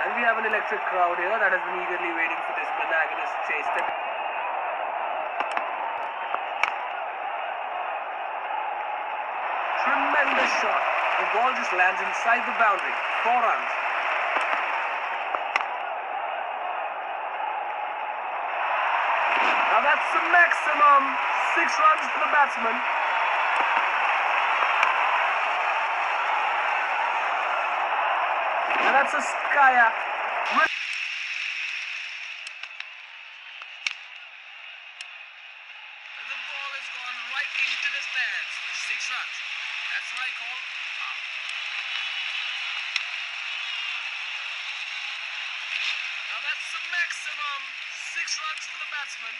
And we have an electric crowd here that has been eagerly waiting for this monogamous chase. Tremendous shot. The ball just lands inside the boundary. 4 runs. Now that's the maximum. 6 runs for the batsman. And that's a skyer. The ball has gone right into the stands for 6 runs. That's what I call out. Now that's the maximum. 6 runs for the batsman.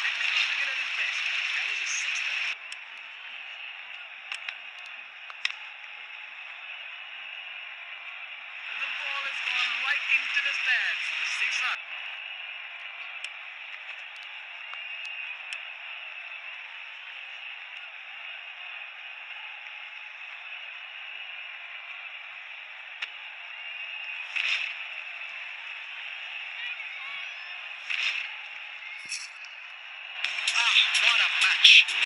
Technical cricket at its best. That was his 6th. Into the stands for 6 runs. Ah, what a match!